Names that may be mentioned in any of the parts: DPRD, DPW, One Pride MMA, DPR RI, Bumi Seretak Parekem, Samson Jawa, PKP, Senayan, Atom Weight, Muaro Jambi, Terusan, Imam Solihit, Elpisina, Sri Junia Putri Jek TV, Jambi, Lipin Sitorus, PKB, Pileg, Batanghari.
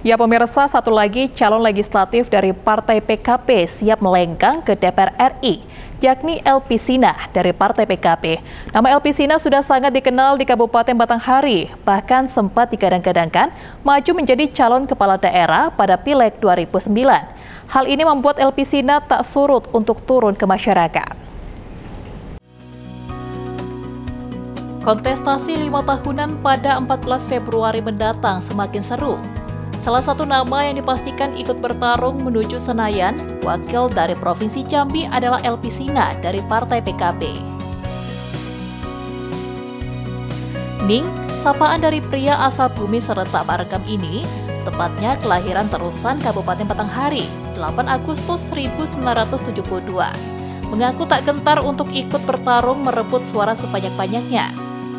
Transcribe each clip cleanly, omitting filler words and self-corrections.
Ya pemirsa, satu lagi calon legislatif dari Partai PKP siap melenggang ke DPR RI, yakni Elpisina dari Partai PKP. Nama Elpisina sudah sangat dikenal di Kabupaten Batanghari, bahkan sempat digadang-gadangkan maju menjadi calon kepala daerah pada Pileg 2009. Hal ini membuat Elpisina tak surut untuk turun ke masyarakat. Kontestasi 5 tahunan pada 14 Februari mendatang semakin seru. Salah satu nama yang dipastikan ikut bertarung menuju Senayan, wakil dari Provinsi Jambi adalah Elpisina dari Partai PKB. Ning, sapaan dari pria asal Bumi Seretak Parekem ini, tepatnya kelahiran Terusan, Kabupaten Batanghari, 8 Agustus 1972, mengaku tak gentar untuk ikut bertarung merebut suara sebanyak-banyaknya.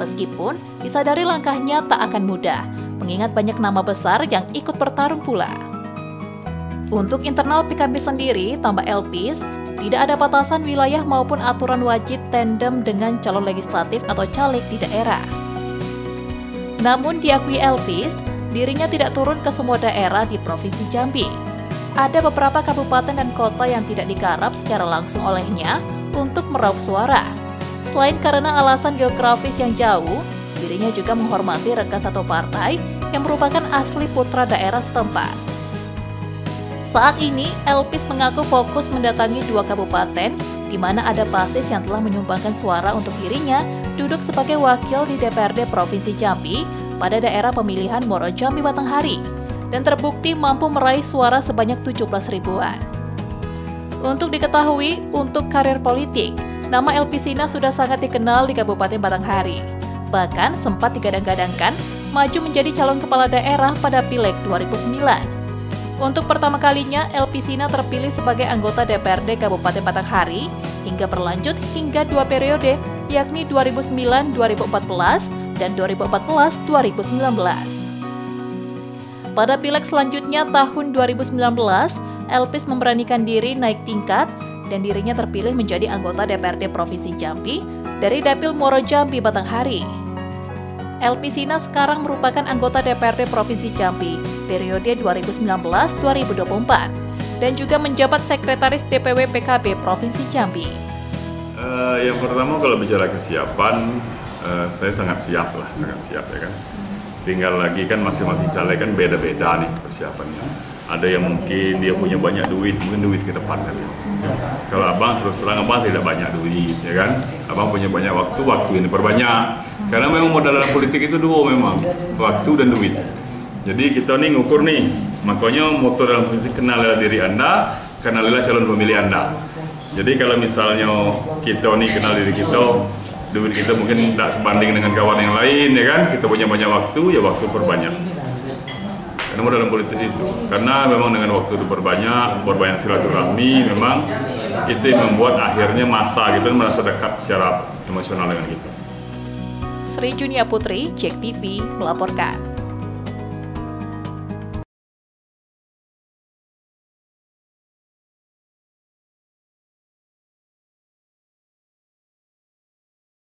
Meskipun disadari langkahnya tak akan mudah, mengingat banyak nama besar yang ikut bertarung pula. Untuk internal PKB sendiri, tambah Elpis, tidak ada batasan wilayah maupun aturan wajib tandem dengan calon legislatif atau caleg di daerah. Namun diakui Elpis, dirinya tidak turun ke semua daerah di Provinsi Jambi. Ada beberapa kabupaten dan kota yang tidak digarap secara langsung olehnya untuk meraup suara. Selain karena alasan geografis yang jauh, dirinya juga menghormati rekan satu partai yang merupakan asli putra daerah setempat. Saat ini, Elpis mengaku fokus mendatangi 2 kabupaten di mana ada basis yang telah menyumbangkan suara untuk dirinya duduk sebagai wakil di DPRD Provinsi Jambi pada daerah pemilihan Muaro Jambi Batanghari dan terbukti mampu meraih suara sebanyak 17 ribuan. Untuk diketahui, untuk karir politik, nama Elpisina sudah sangat dikenal di Kabupaten Batanghari. Bahkan sempat digadang-gadangkan maju menjadi calon kepala daerah pada Pileg 2009. Untuk pertama kalinya, Elpisina terpilih sebagai anggota DPRD Kabupaten Batanghari hingga berlanjut hingga 2 periode, yakni 2009-2014 dan 2014-2019. Pada Pileg selanjutnya tahun 2019, Elpis memberanikan diri naik tingkat dan dirinya terpilih menjadi anggota DPRD Provinsi Jambi dari Dapil Muaro Jambi Batanghari. Elpisina sekarang merupakan anggota DPRD Provinsi Jambi periode 2019-2024 dan juga menjabat sekretaris DPW PKB Provinsi Jambi. Yang pertama, kalau bicara kesiapan, saya sangat siap lah, sangat siap ya kan. Tinggal lagi kan masing-masing caleg kan beda-beda nih persiapannya. Ada yang mungkin dia punya banyak duit, mungkin duit ke depan kan. Kalau abang terus terang, abang tidak banyak duit ya kan. Abang punya banyak waktu, waktu ini perbanyak. Karena memang modal dalam politik itu dua memang, waktu dan duit. Jadi kita nih ngukur nih, makanya moto dalam politik, kenalilah diri Anda, kenalilah calon pemilih Anda. Jadi kalau misalnya kita nih kenal diri kita, duit kita mungkin tidak sebanding dengan kawan yang lain ya kan, kita punya banyak waktu, ya waktu perbanyak. Karena dalam politik itu, karena memang dengan waktu itu berbanyak silaturahmi, memang itu yang membuat akhirnya masa gitu merasa dekat secara emosional dengan kita. Sri Junia Putri, Jek TV melaporkan.